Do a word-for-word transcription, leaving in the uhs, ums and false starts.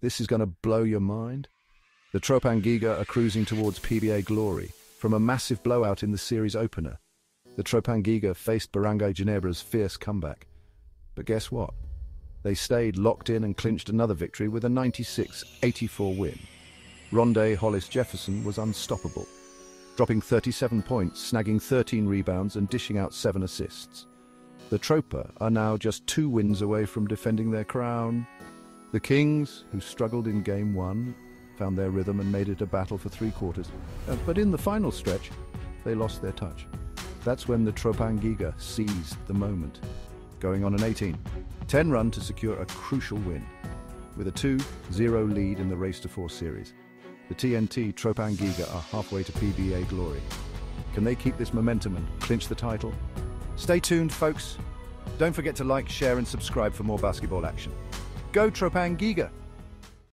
This is going to blow your mind. The Tropang Giga are cruising towards P B A glory from a massive blowout in the series opener. The Tropang Giga faced Barangay Ginebra's fierce comeback. But guess what? They stayed locked in and clinched another victory with a ninety-six eighty-four win. Ronde Hollis Jefferson was unstoppable, dropping thirty-seven points, snagging thirteen rebounds and dishing out seven assists. The Tropa are now just two wins away from defending their crown. The Kings, who struggled in game one, found their rhythm and made it a battle for three quarters. But in the final stretch, they lost their touch. That's when the Tropang Giga seized the moment, going on an eighteen ten run to secure a crucial win, with a two zero lead in the Race to Four series. The T N T Tropang Giga are halfway to P B A glory. Can they keep this momentum and clinch the title? Stay tuned, folks. Don't forget to like, share and subscribe for more basketball action. Go Tropang Giga!